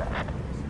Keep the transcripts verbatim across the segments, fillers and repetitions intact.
Roger that.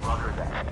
Roger that. Roger that.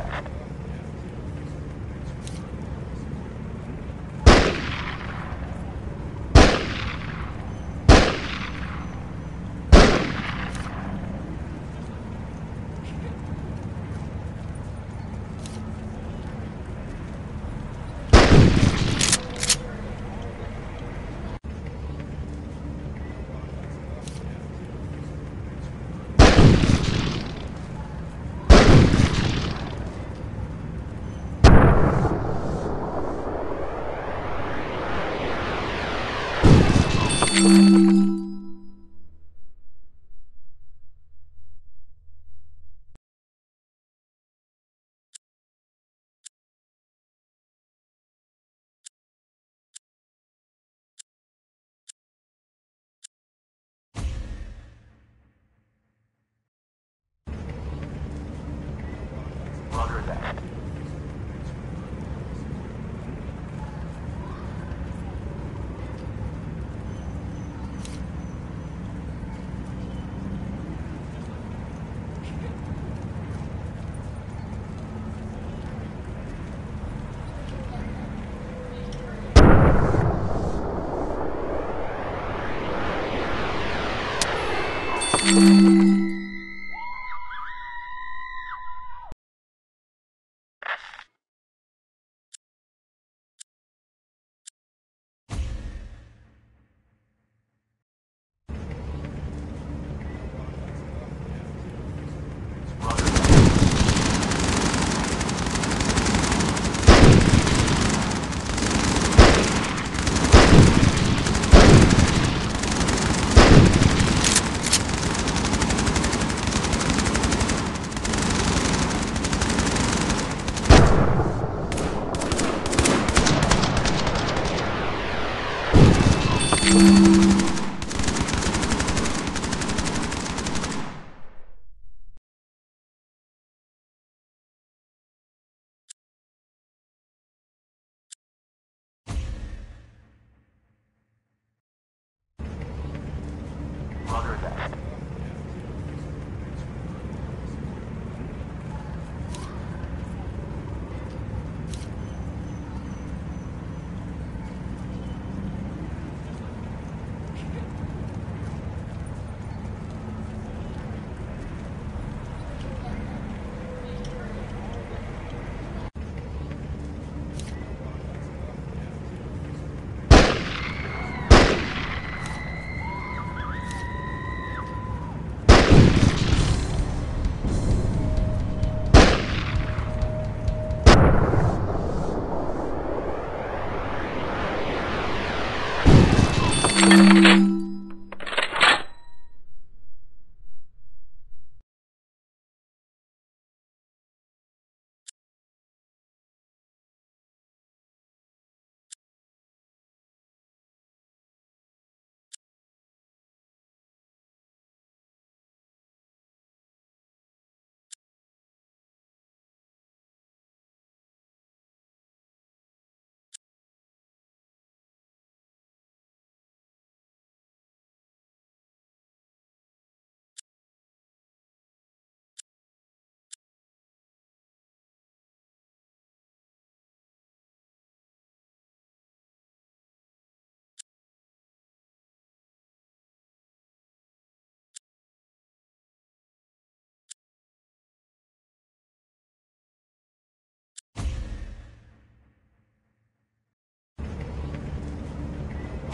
Roger that. Thank you.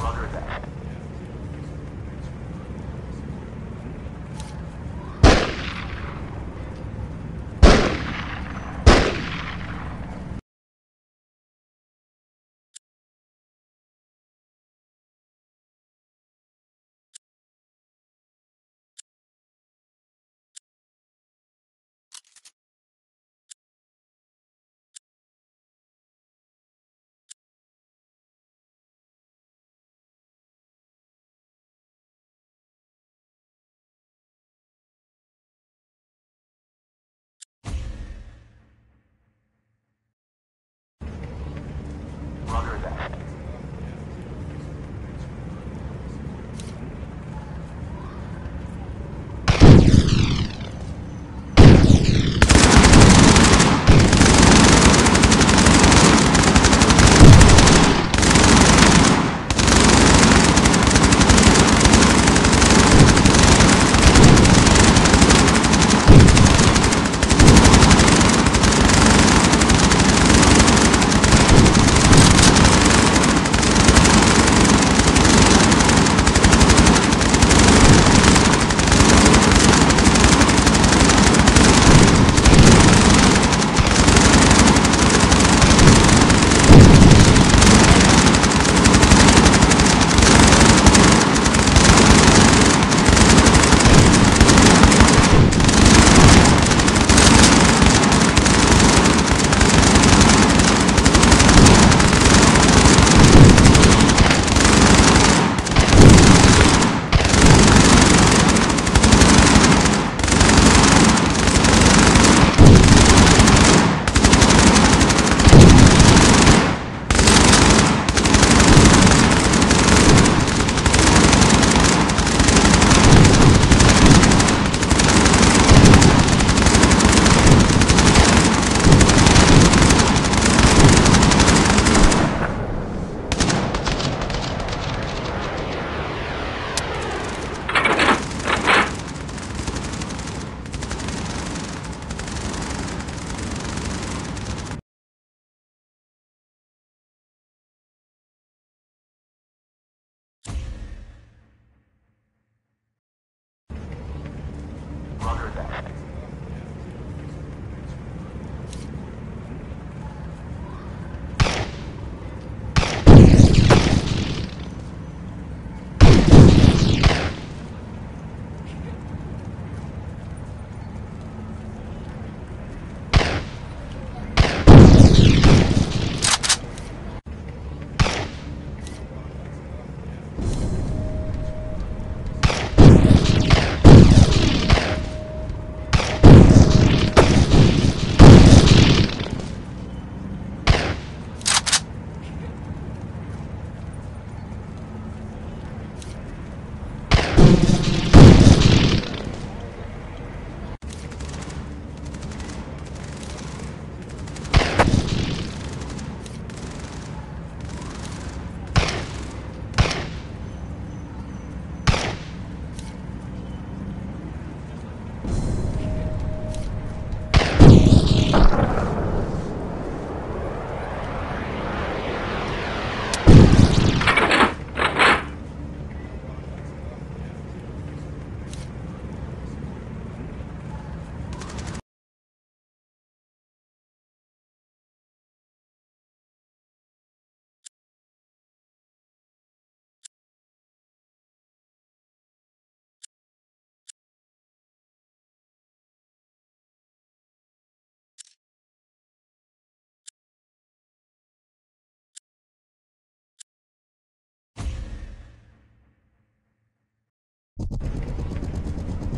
Roger that. Roger that. Roger that.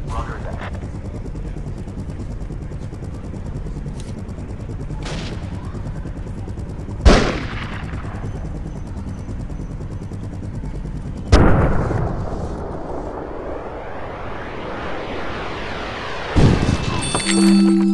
Roger that. Mm-hmm.